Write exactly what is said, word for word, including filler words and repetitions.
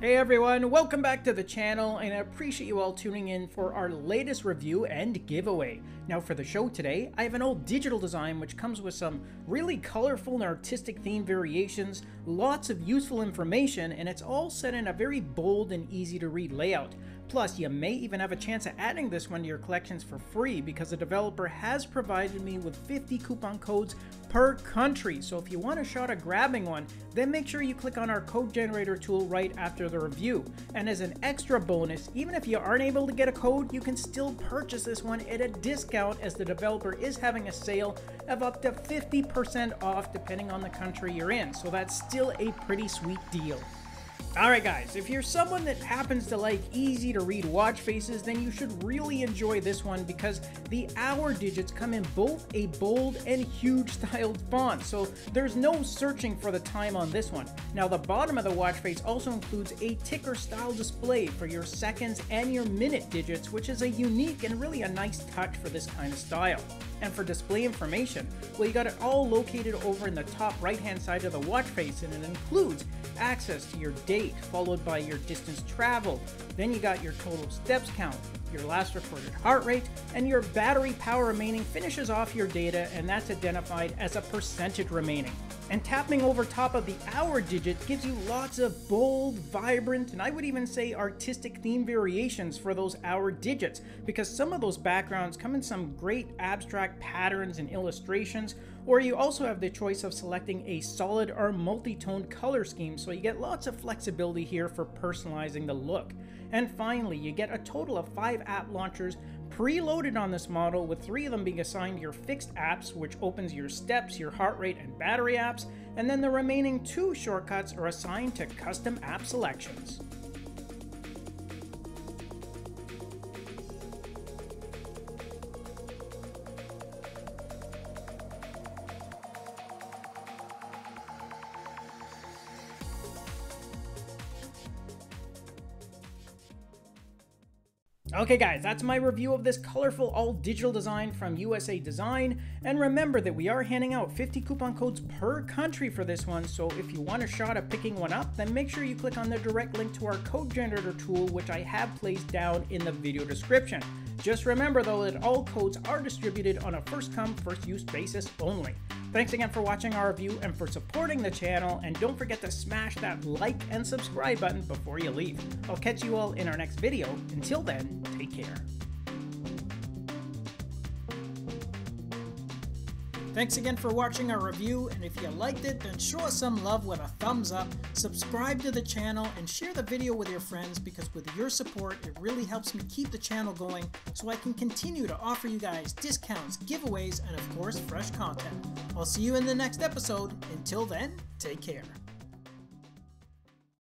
Hey everyone, welcome back to the channel, and I appreciate you all tuning in for our latest review and giveaway. Now for the show today, I have an old digital design which comes with some really colorful and artistic theme variations, lots of useful information, and it's all set in a very bold and easy to read layout. Plus, you may even have a chance at adding this one to your collections for free because the developer has provided me with fifty coupon codes per country. So if you want a shot at grabbing one, then make sure you click on our code generator tool right after the review. And as an extra bonus, even if you aren't able to get a code, you can still purchase this one at a discount as the developer is having a sale of up to fifty percent off depending on the country you're in. So that's still a pretty sweet deal. Alright guys, if you're someone that happens to like easy to read watch faces, then you should really enjoy this one because the hour digits come in both a bold and huge styled font, so there's no searching for the time on this one. Now the bottom of the watch face also includes a ticker style display for your seconds and your minute digits, which is a unique and really a nice touch for this kind of style. And for display information, well, you got it all located over in the top right hand side of the watch face, and it includes access to your date followed by your distance traveled. Then you got your total steps count, your last recorded heart rate, and your battery power remaining finishes off your data, and that's identified as a percentage remaining. And tapping over top of the hour digit gives you lots of bold, vibrant, and I would even say artistic theme variations for those hour digits, because some of those backgrounds come in some great abstract patterns and illustrations, or you also have the choice of selecting a solid or multi-toned color scheme, so you get lots of flexibility here for personalizing the look. And finally, you get a total of five app launchers preloaded on this model, with three of them being assigned your fixed apps, which opens your steps, your heart rate, and battery apps, and then the remaining two shortcuts are assigned to custom app selections. Okay guys, that's my review of this colorful all digital design from U S A Design, and remember that we are handing out fifty coupon codes per country for this one, so if you want a shot at picking one up, then make sure you click on the direct link to our code generator tool, which I have placed down in the video description. Just remember though that all codes are distributed on a first come, first use basis only. Thanks again for watching our review and for supporting the channel, and don't forget to smash that like and subscribe button before you leave. I'll catch you all in our next video. Until then, take care. Thanks again for watching our review, and if you liked it, then show us some love with a thumbs up, subscribe to the channel, and share the video with your friends, because with your support, it really helps me keep the channel going so I can continue to offer you guys discounts, giveaways, and of course, fresh content. I'll see you in the next episode. Until then, take care.